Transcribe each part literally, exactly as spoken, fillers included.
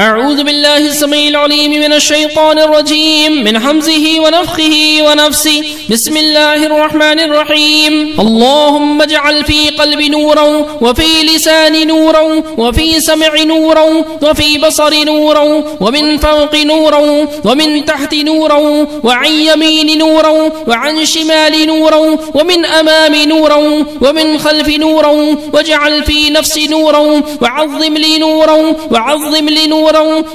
أعوذ بالله السميع العليم من الشيطان الرجيم من همزه ونفخه ونفسه. بسم الله الرحمن الرحيم. اللهم اجعل في قلبي نورا وفي لساني نورا وفي سمعي نورا وفي بصري نورا ومن فوق نورا ومن تحت نورا وعن يميني نورا وعن شمالي نورا ومن أمامي نورا ومن خلفي نورا واجعل في نفسي نورا وعظم لي نورا وعظم لي نورا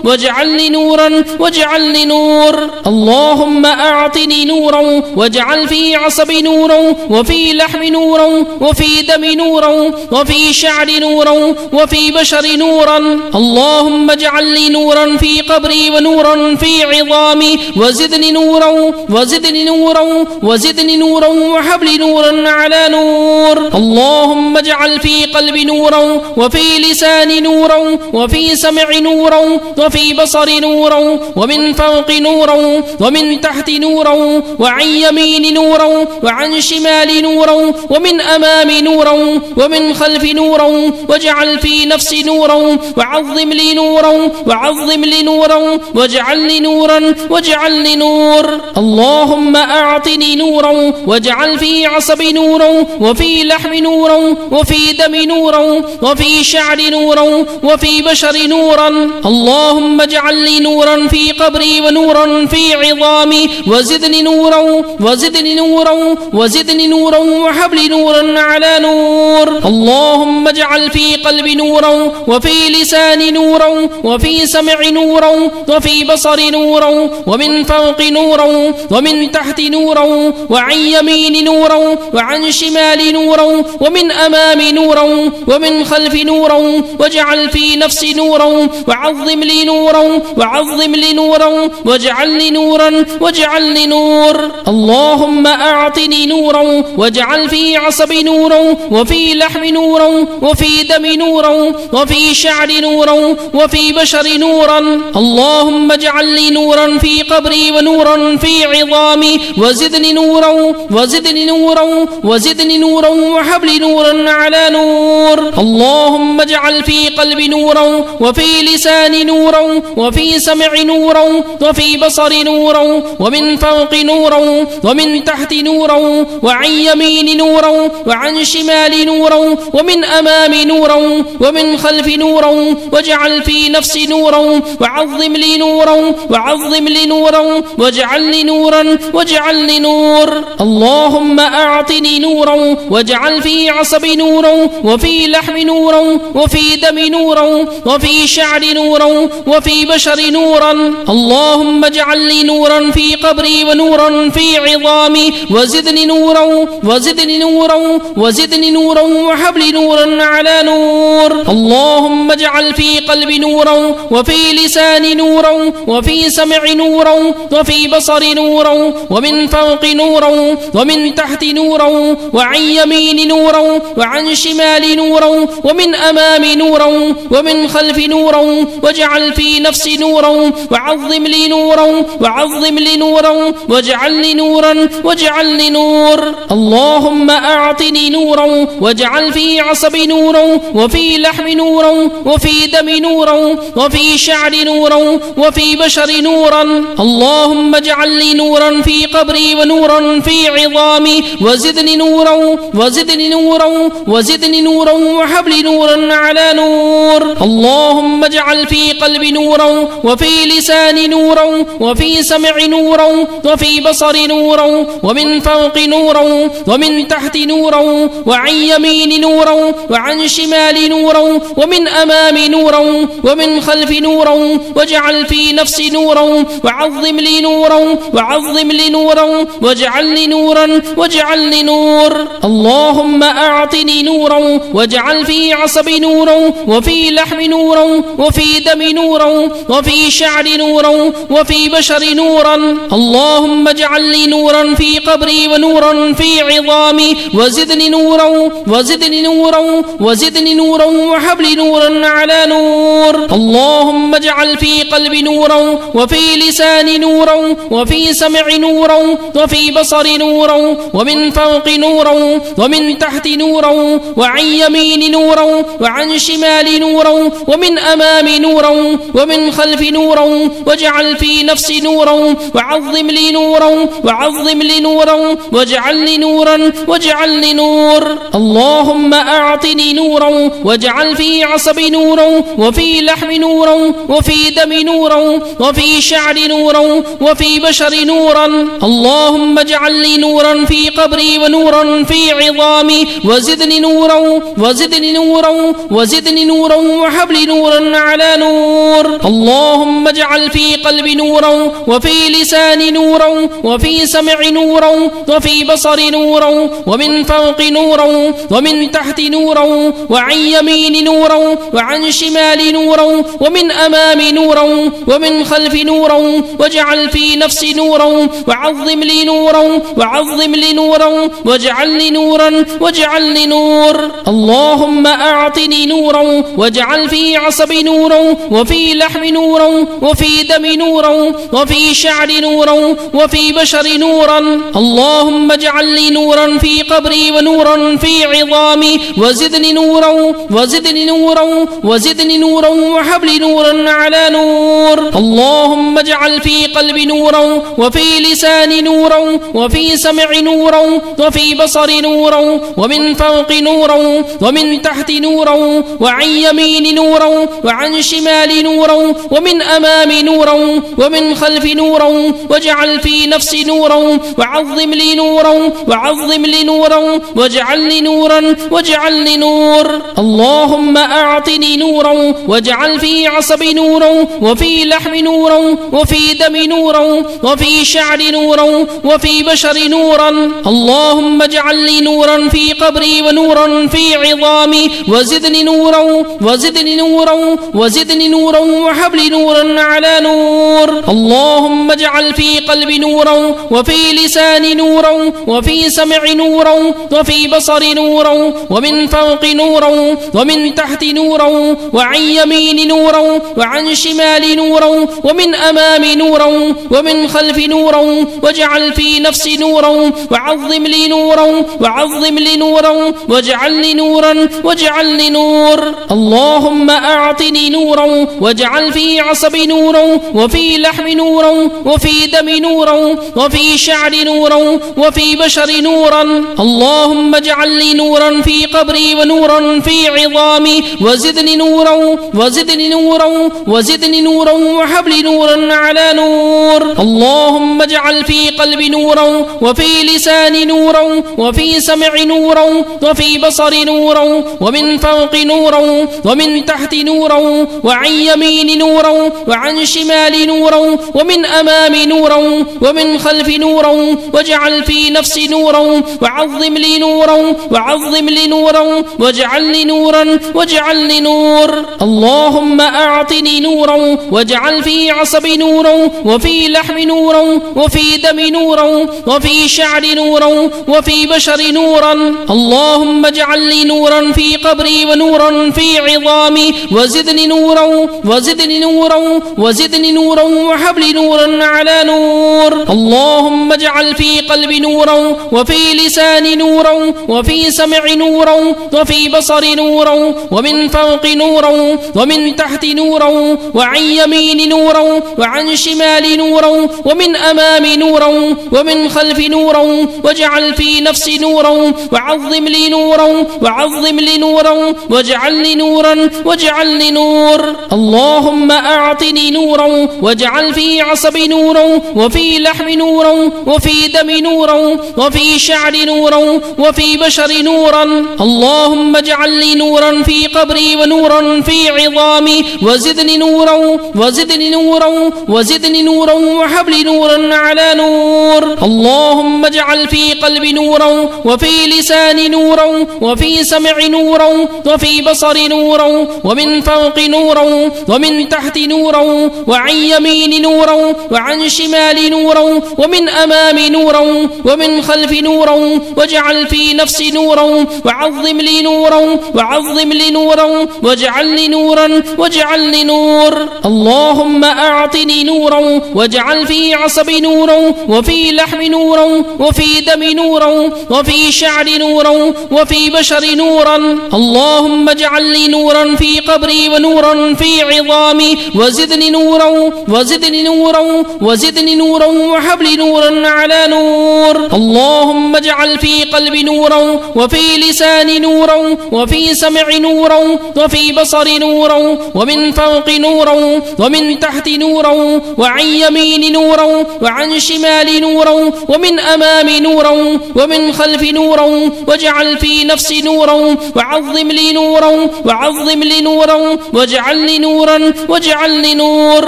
واجعلني نورا واجعلني نور. اللهم أعطني نورا واجعل في عصبي نورا وفي لحمي نورا وفي دمي نورا وفي شعري نورا وفي بشري نورا. اللهم اجعل لي نورا في قبري ونورا في عظامي وزدني نورا وزدني نورا وزدني نورا وهب لي نورا على نور. اللهم اجعل في قلبي نورا وفي لساني نورا وفي سمعي نورا وفي بصري نورا ومن فوق نورا ومن تحت نورا وعن يميني نورا وعن شمالي نورا ومن أمامي نورا ومن خلفي نورا واجعل في نفسي نورا وعظم لي نورا وعظم لي نورا واجعلني نورا واجعلني نور. اللهم أعطني نورا واجعل في عصبي نورا وفي لحمي نورا وفي دمي نورا وفي شعري نورا وفي بشري نورا. اللهم اجعل لي نورا في قبري ونورا في عظامي وزدني نورا وزدني نورا وزدني نورا وهب لي نورا على نور. اللهم اجعل في قلبي نورا وفي لساني نورا وفي سمعي نورا وفي بصري نورا ومن فوق نورا ومن تحت نورا وعن يميني نورا وعن شمالي نورا ومن أمامي نورا ومن خلفي نورا واجعل في نفسي نورا وعظم لي نورا وعظم لي نورا واجعلني نورا واجعلني نور. اللهم أعطني نورا واجعل في عصبي نورا وفي لحمي نورا وفي دمي نورا وفي شعري نورا وفي بشري نورا. اللهم اجعل لي نورا في قبري ونورا في عظامي وزدني نورا وزدني نورا وزدني نورا وهب لي نورا على نور. اللهم اجعل في قلبي نورا وفي لساني نورا وفي سمعي نورا وفي بصري نورا ومن فوق نورا ومن تحت نورا وعن يميني نورا وعن شمالي نورا ومن أمامي نورا ومن خلفي نورا واجعل في نفسي نورا وعظم لي نورا وعظم لي نورا واجعلني نورا واجعلني نور. اللهم أعطني نورا واجعل في عصبي نورا وفي لحمي نورا وفي دمي نورا وفي شعري نورا وفي بشري نورا. اللهم اجعل لي نورا في قبري ونورا في عظامي وزدني نورا وزدني نورا وزدني نورا وهب لي نورا على نور. اللهم اجعل في قلبي نورا وفي لساني نورا وفي سمعي نورا وفي بصري نورا ومن فوق نورا ومن تحت نورا وعن يميني نورا وعن شمالي نورا ومن أمامي نورا ومن خلفي نورا واجعل في نفسي نورا وعظم لي نورا وعظم لي نورا واجعلني نورا واجعلني نور. اللهم أعطني نورا واجعل في عصبي نورا وفي لحمي نورا وفي دمي نورا وفي شعري نورا وفي بشري نورا. اللهم اجعل لي نورا في قبري ونورا في عظامي وزدني نورا وزدني نورا وزدني نورا وهب لي نورا على نور. اللهم اجعل في قلبي نورا وفي لساني نورا وفي سمعي نورا وفي بصري نورا ومن فوق نورا ومن تحت نورا وعن يميني نورا وعن شمالي نورا ومن أمامي نورا ومن خلفي نورا واجعل في نفسي نورا وعظم لي نورا وعظم لي نورا واجعلني نورا واجعلني نور. اللهم أعطني نورا واجعل في عصبي نورا وفي لحمي نورا وفي وفي دمي نورا وفي شعري نورا وفي بشري نورا. اللهم اجعل لي نورا في قبري ونورا في عظامي وزدني نورا وزدني نورا وزدني نورا وهب لي نورا على نور. اللهم اجعل في قلبي نورا وفي لساني نورا وفي سمعي نورا وفي بصري نورا ومن فوق نورا ومن تحت نورا وعن يميني نورا وعن شمالي نورا ومن أمامي نورا نورا ومن خلف نورا واجعل في نفسي نورا وعظم لي نورا وعظم لي نورا واجعل لي نورا واجعل لي نور. اللهم أعطني نورا واجعل في عصبي نورا وفي لحم نورا وفي دم نورا وفي شعر نورا وفي بشر نورا. اللهم اجعل لي نورا في قبري ونورا في عظامي وزدني نورا وزدني نورا وزدني نورا وهب لي نورا على نور. اللهم اجعل في قلبي نورا وفي لساني نورا وفي سمعي نورا وفي بصري نورا ومن فوقي نورا ومن تحتي نورا وعن يميني نورا وعن شمالي نورا ومن أمامي نورا ومن خلفي نورا واجعل في نفسي نورا وعظم لي نورا وعظم لي نورا واجعل لي نورا واجعل لي نور. اللهم أعطني نورا واجعل في عصبي نورا وفي لحم نورا وفي دم نورا وفي شعر نورا وفي بشر نورا. اللهم اجعل لي نورا في قبري ونورا في عظامي وزدني نورا وزدني نورا وزدني نورا وهب لي نورا على نور. اللهم اجعل في قلبي نورا وفي لساني نورا وفي سمعي نورا وفي بصري نورا ومن فوقي نورا ومن تحتي نورا وعن يميني نورا وعن شمالي نورا ومن أمامي نورا ومن خلفي نورا واجعل في نفسي نورا وعظم لي نورا وعظم لي نورا واجعل لي نورا واجعل لي نور. اللهم أعطني نورا واجعل في عصبي نورا وفي لحم نورا وفي دم نورا وفي شعر نورا وفي بشر نورا. اللهم اجعل لي نورا في قبري ونورا في عظامي وزدني نورا وزدني نورا وزدني نورا وهب لي نورا على نور. اللهم اجعل في قلبي نورا وفي لساني نورا وفي سمعي نورا وفي بصري نورا ومن فوقي نورا ومن تحتي نورا وعن يميني نورا وعن شمالي نورا ومن أمامي نورا ومن خلفي نورا واجعل في نفسي نورا وعظم لي نورا وعظم لي نورا واجعل لي نورا واجعل لي نور. اللهم أعطني نورا واجعل في عصبي نورا وفي لحم نورا وفي دم نورا وفي شعر نورا وفي بشر نورا. اللهم اجعل لي نورا في قبري ونورا في عظامي وزدني نورا وزدني نورا وزدني نورا وهب لي نورا على نور. اللهم اجعل في قلبي نورا وفي لساني نورا وفي سمعي نورا وفي بصري نورا ومن فوقي نورا ومن تحتي نورا وعن يميني نورا وعن شمالي نورا ومن أمامي نورا ومن خلفي نورا واجعل في نفسي نورا وعظم لي نورا وعظم لي نورا واجعل لي نورا واجعل لي نور. اللهم أعطني نورا واجعل في عصبي نورا وفي لحم نورا وفي دم نورا وفي شعر نورا وفي بشر نورا. اللهم اجعل لي نورا في قبري ونورا في عظامي وزدني نورا وزدني نورا وزدني نورا وهب لي نورا على نور. اللهم اجعل في قلبي نورا وفي لساني نورا وفي سمعي نورا وفي بصري نورا ومن فوقي نورا ومن تحتي نورا وعن يميني نورا وعن شمالي نورا ومن أمامي نورا ومن خلفي نورا واجعل في نفسي نورا وعظم لي نورا وعظم لي نورا واجعل لي نورا واجعل لي نور. اللهم أعطني نورا واجعل في عصبي نورا وفي لحم نورا وفي دم نورا وفي شعر نورا وفي بشر نورا. اللهم اجعل لي نورا في قبري ونورا في عظامي وزدني نورا وزدني نورا وزدني نورا وهب لي نورا على نور. اللهم اجعل في قلبي نورا وفي لساني نورا وفي سمعي نورا وفي بصري نورا ومن فوقي نورا ومن تحتي نورا وعن يميني نورا وعن شمالي نورا ومن أمامي نورا ومن خلفي نورا واجعل في نفسي نورا وعظم لي نورا وعظم لي نورا واجعل لي نورا واجعل لي نور. اللهم أعطني نورا واجعل في عصبي نورا وفي لحم نورا وفي دم نورا وفي شعر نورا وفي بشر نورا. اللهم اجعل لي نورا في قبري ونورا نورا في عظامي وزدني نورا وزدني نورا وزدني نورا وهب لي نورا على نور. اللهم اجعل في قلبي نورا وفي لساني نورا وفي سمعي نورا وفي بصري نورا ومن فوق نورا ومن تحت نورا وعن يميني نورا وعن شمالي نورا ومن أمامي نورا ومن خلفي نورا واجعل في نفسي نورا وعظم لي نورا وعظم لي نورا واجعلني نورا واجعلني نور.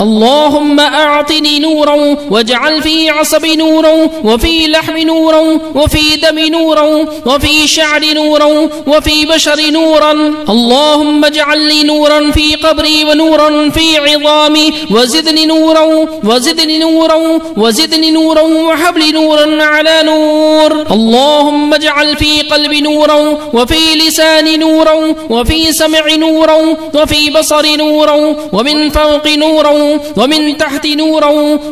اللهم أعطني نورا واجعل في عصبي نورا وفي لحمي نورا وفي دمي نورا وفي شعري نورا وفي بشري نورا. اللهم اجعل لي نورا في قبري ونورا في عظامي وزدني نورا وزدني نورا وزدني نورا وهب لي نورا على نور. اللهم اجعل في قلبي نورا وفي لساني نورا وفي سمعي نورا وفي بصري نورا ومن فوق نورا ومن تحت نورا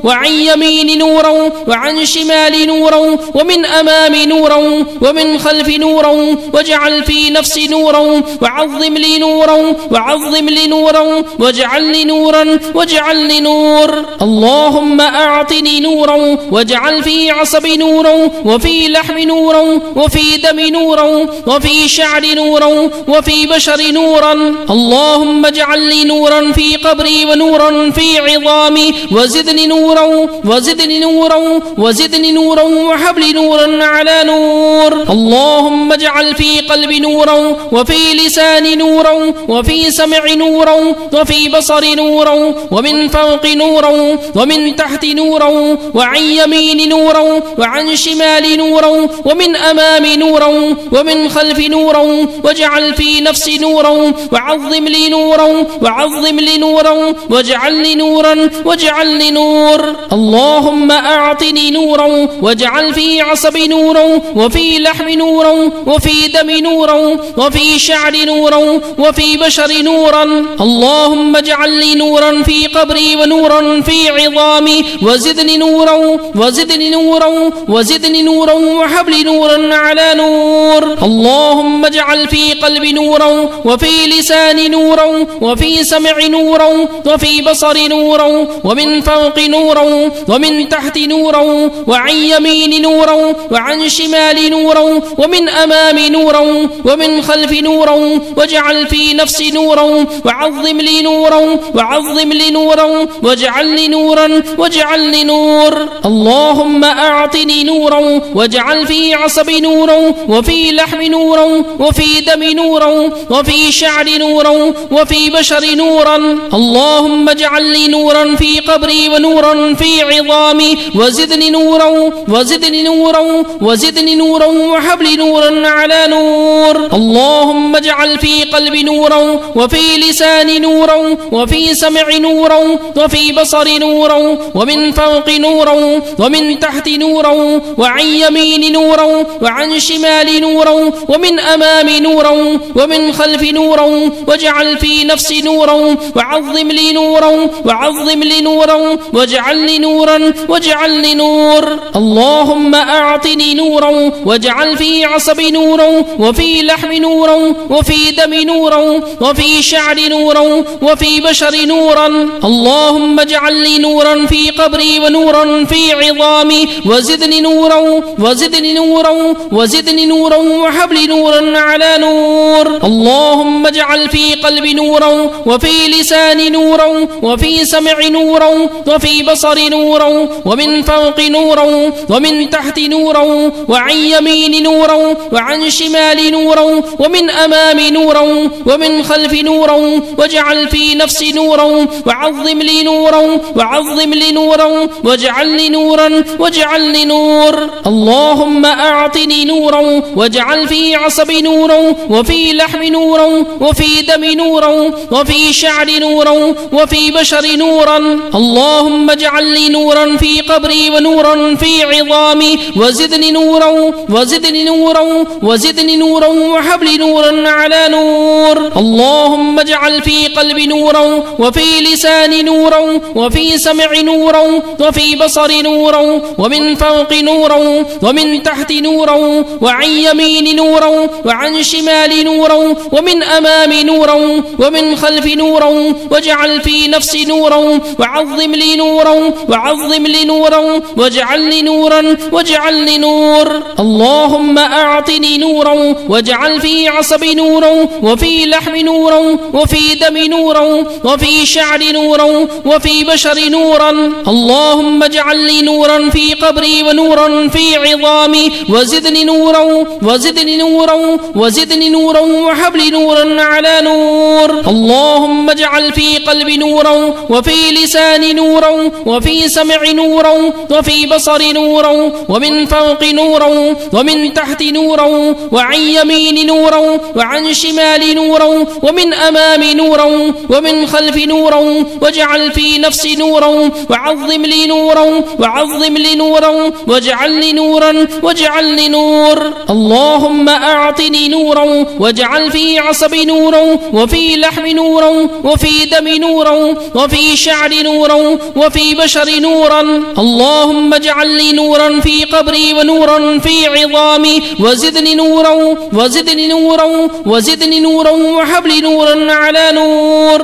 وعن يميني نورا وعن شمالي نورا ومن أمامي نورا ومن خلفي نورا واجعل في نفسي نورا وعظم لي نورا وعظم لي نورا واجعلني نورا واجعلني نور. اللهم أعطني نورا واجعل في عصبي نورا وفي لحمي نورا وفي دمي نورا وفي شعري نورا وفي بشري نورا. اللهم اجعل لي نورا في قبري ونورا في عظامي وزدني نورا وزدني نورا وزدني نورا وهب لي نورا على نور. اللهم اجعل في قلبي نورا وفي لساني نورا وفي سمعي نورا وفي بصري نورا ومن فوق نورا ومن تحت نورا وعن يميني نورا وعن شمالي نورا ومن أمامي نورا ومن خلفي نورا واجعل في نفسي نورا وعظم لي نورا وعظم لي نورا واجعلني نورا واجعلني نور. اللهم أعطني نورا واجعل في عصبي نورا وفي لحمي نورا وفي دمي نورا وفي شعري نورا وفي بشري نورا. اللهم اجعل لي نورا في قبري ونورا في عظامي وزدني نورا وزدني نورا وزدني نورا وهب لي نورا على نور. اللهم اجعل في قلبي نورا وفي لساني نورا وفي سمعي نورا وفي بصري نورا ومن فوق نورا ومن تحت نورا وعن يميني نورا وعن شمالي نورا ومن أمامي نورا ومن خلفي نورا واجعل في نفسي نورا وعظم لي نورا وعظم لي نورا واجعلني نورا واجعلني نور. اللهم أعطني نورا واجعل في عصبي نورا وفي لحمي نورا وفي دمي نورا وفي شعري نورا وفي بشري نورا. اللهم اجعل لي نورا في قبري ونورا في عظامي وزدني نورا وزدني نورا وزدني نورا وهب لي نورا على نور. اللهم اجعل في قلبي نورا وفي لساني نورا وفي سمعي نورا وفي بصري نورا ومن فوق نورا ومن تحت نورا وعن يميني نورا وعن شمالي نورا ومن أمامي نورا ومن خلفي نورا واجعل في نفسي نورا وعظم لي نورا وعظم لي نورا واجعلني نورا واجعلني نور. اللهم أعطني نورا واجعل في عصبي نورا وفي لحمي نورا وفي دمي نورا وفي شعري نورا وفي بشري نورا. اللهم اجعل لي نورا في قبري ونورا في عظامي وزدني نورا وزدني نورا وزدني نورا وهب لي نورا على نور. اللهم اجعل في قلبي نورا وفي لساني نورا وفي سمعي نورا وفي بصري نورا ومن فوق نورا ومن تحت نورا وعن يميني نورا وعن شمالي نورا ومن أمامي نورا ومن خلفي نورا واجعل في نفسي نورا وعظم لي نورا وعظم لي نورا واجعلني نورا واجعلني نور. اللهم أعطني نورا واجعل في عصبي نورا وفي لحمي نورا وفي دمي نورا وفي شعري نورا وفي بشري نورا. اللهم اجعل لي نورا في قبري ونورا في عظامي وزدني نورا وزدني نورا وزدني نورا وهب لي نورا على نور. اللهم اجعل في قلبي نورا وفي لساني نورا وفي سمعي نورا وفي بصري نورا ومن فوق نورا ومن تحت نورا وعن يميني نورا وعن شمالي نورا ومن أمامي نورا ومن خلف نورا واجعل في نفسي نورا وعظم لي نورا وعظم لي نورا واجعل لي نورا واجعل لي نور. اللهم أعطني نورا واجعل في عصبي نورا وفي لحم نورا وفي دم نورا وفي شعر نورا وفي بشر نورا. اللهم اجعل لي نورا في قبري ونورا في عظامي وزدني نورا وزدني نورا وزدني نورا وهب لي نورا على نور. اللهم اجعل في قلبي نورا وفي لساني نورا وفي سمعي نورا وفي بصري نورا ومن فوقي نورا ومن تحتي نورا وعن يميني نورا وعن شمالي نورا ومن أمامي نورا ومن خلفي نورا واجعل في نفسي نورا وعظم لي نورا وعظم لي نورا واجعل لي نورا واجعل لي نور. اللهم أعطني نورا واجعل في عصبي نورا وفي لحم نورا وفي دم نورا وفي شعر نورا وفي بشر نورا. اللهم اجعل لي نورا في قبري ونورا في عظامي وزدني نورا وزدني نورا وزدني نورا وهب لي نورا على نور.